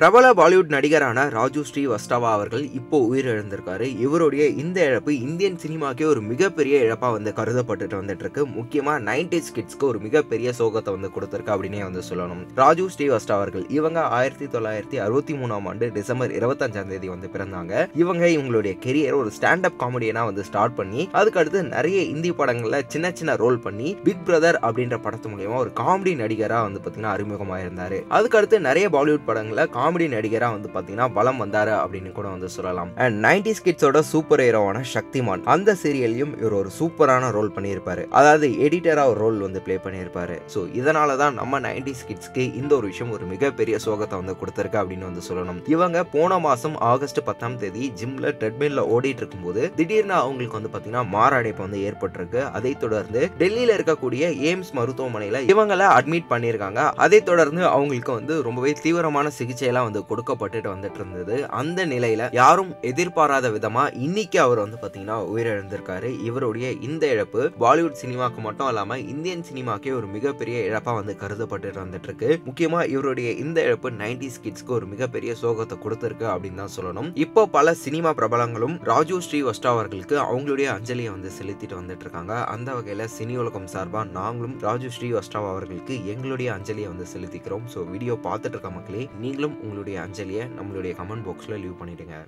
பிரபல பாலிவுட் நடிகரான ராஜு ஸ்ரீவஸ்தவா அவர்கள் இப்போ உயிரிழந்திருக்காரு. இவருடைய இந்த இழப்பு இந்தியன் சினிமாக்கே ஒரு மிகப்பெரிய இழப்பாக கருதப்பட்டுட்டு வந்துட்டுருக்கு. முக்கியமாக 90s கிட்ஸ்க்கு ஒரு மிகப்பெரிய சோகத்தை கொடுத்துருக்கு அப்படின்னே சொல்லணும். ராஜு ஸ்ரீவஸ்தவா அவர்கள் இவங்க 1963ஆம் ஆண்டு டிசம்பர் 25ஆம் தேதி பிறந்தாங்க. இவங்களுடைய கெரியர் ஒரு ஸ்டாண்டப் காமெடியனா ஸ்டார்ட் பண்ணி அதுக்கடுத்து நிறைய இந்தி படங்களில் சின்ன சின்ன ரோல் பண்ணி பிக் பிரதர் அப்படின்ற படத்து மூலியமா ஒரு காமெடி நடிகராக பார்த்தீங்கன்னா அறிமுகமாக இருந்தாரு. அதுக்கடுத்து நிறைய பாலிவுட் படங்களை காமெடி நடிகரா பாத்தீங்கன்னா பலம் வந்தாரு அப்படின்னு கூட சொல்லலாம். அண்ட் 90s கிட்ஸோட சூப்பர் ஹீரோவான சக்திமான் அந்த சீரியல்லையும் இவர் ஒரு சூப்பரான ரோல் பண்ணியிருப்பாரு. அதாவது எடிட்டரா ஒரு ரோல் பிளே பண்ணியிருப்பாரு. ஸோ இதனால தான் நம்ம 90s கிட்ஸ்க்கு இந்த ஒரு விஷயம் ஒரு மிகப்பெரிய சோகத்தை கொடுத்திருக்கு அப்படின்னு சொல்லணும். இவங்க போன மாசம் ஆகஸ்ட் 10ஆம் தேதி ஜிம்ல ட்ரெட்மில்ல ஓடிட்டு இருக்கும்போது திடீர்னு அவங்களுக்கு பாத்தீங்கன்னா மாரடைப்பு ஏற்பட்டிருக்கு. அதை தொடர்ந்து டெல்லியில இருக்கக்கூடிய எய்ம்ஸ் மருத்துவமனையில இவங்களை அட்மிட் பண்ணியிருக்காங்க. அதை தொடர்ந்து அவங்களுக்கு ரொம்பவே தீவிரமான சிகிச்சை எல்லாம் கொடுக்கப்பட்டு வந்துட்டு இருந்தது. அந்த நிலையில யாரும் எதிர்பாராத விதமா இன்னைக்கு அவர் பாத்தீங்கன்னா உயிரிழந்திருக்காரு. இவருடைய இந்த இழப்பு பாலிவுட் சினிமாக்கு மட்டும் இல்லாம இந்தியன் சினிமாக்கே ஒரு மிகப்பெரிய இழப்பா கருதப்பட்டு வந்துட்டு இருக்கு. முக்கியமா இவருடைய இந்த இழப்பு 90s கிட்ஸ்க்கு ஒரு மிகப்பெரிய சோகத்தை கொடுத்திருக்கு அப்படின்னு தான் சொல்லணும். இப்போ பல சினிமா பிரபலங்களும் ராஜு ஸ்ரீவஸ்தவா அவர்களுக்கு அவங்களுடைய அஞ்சலியை செலுத்திட்டு வந்துட்டு இருக்காங்க. அந்த வகையில சினி உலகம் சார்பா நாங்களும் ராஜு ஸ்ரீவஸ்தவா அவர்களுக்கு எங்களுடைய அஞ்சலியை செலுத்திக்கிறோம். ஸோ வீடியோ பார்த்துட்டு இருக்க மக்களே, நீங்களும் உங்களுடைய அஞ்சலியை நம்மளுடைய கமெண்ட் பாக்ஸில் லீவ் பண்ணிடுங்க.